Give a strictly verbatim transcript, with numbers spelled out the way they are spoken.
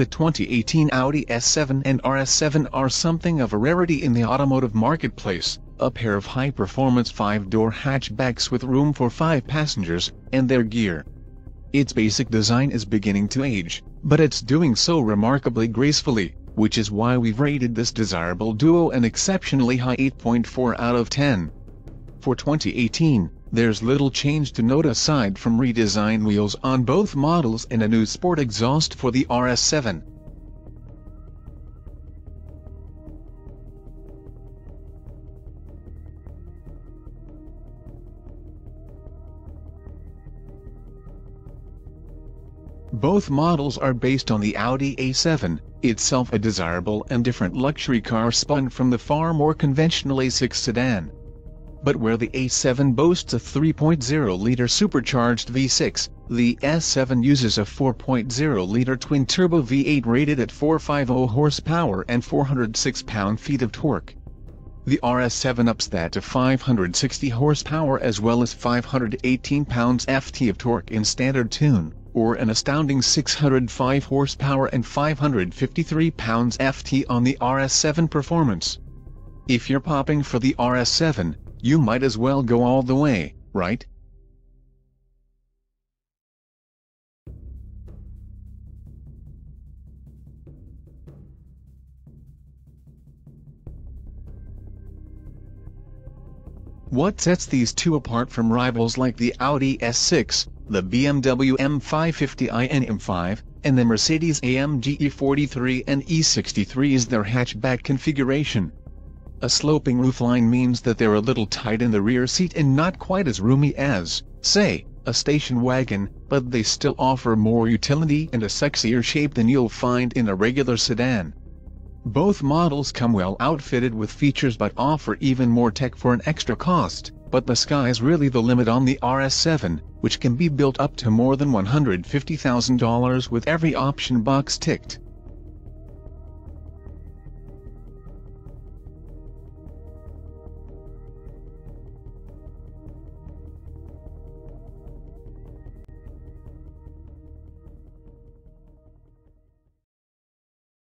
The twenty eighteen Audi S seven and R S seven are something of a rarity in the automotive marketplace, a pair of high-performance five-door hatchbacks with room for five passengers, and their gear. Its basic design is beginning to age, but it's doing so remarkably gracefully, which is why we've rated this desirable duo an exceptionally high eight point four out of ten. For twenty eighteen, there's little change to note aside from redesigned wheels on both models and a new sport exhaust for the R S seven. Both models are based on the Audi A seven, itself a desirable and different luxury car spun from the far more conventional A six sedan. But where the A seven boasts a three point oh liter supercharged V six, the S seven uses a four point oh liter twin-turbo V eight rated at four hundred fifty horsepower and four hundred six pound-feet of torque. The R S seven ups that to five hundred sixty horsepower as well as five hundred eighteen pounds-feet of torque in standard tune, or an astounding six hundred five horsepower and five hundred fifty-three pounds-feet on the R S seven Performance. If you're popping for the R S seven, you might as well go all the way, right? What sets these two apart from rivals like the Audi S six, the B M W M five fifty i and M five, and the Mercedes A M G E forty-three and E sixty-three is their hatchback configuration. A sloping roofline means that they're a little tight in the rear seat and not quite as roomy as, say, a station wagon, but they still offer more utility and a sexier shape than you'll find in a regular sedan. Both models come well outfitted with features but offer even more tech for an extra cost, but the sky's really the limit on the R S seven, which can be built up to more than one hundred fifty thousand dollars with every option box ticked.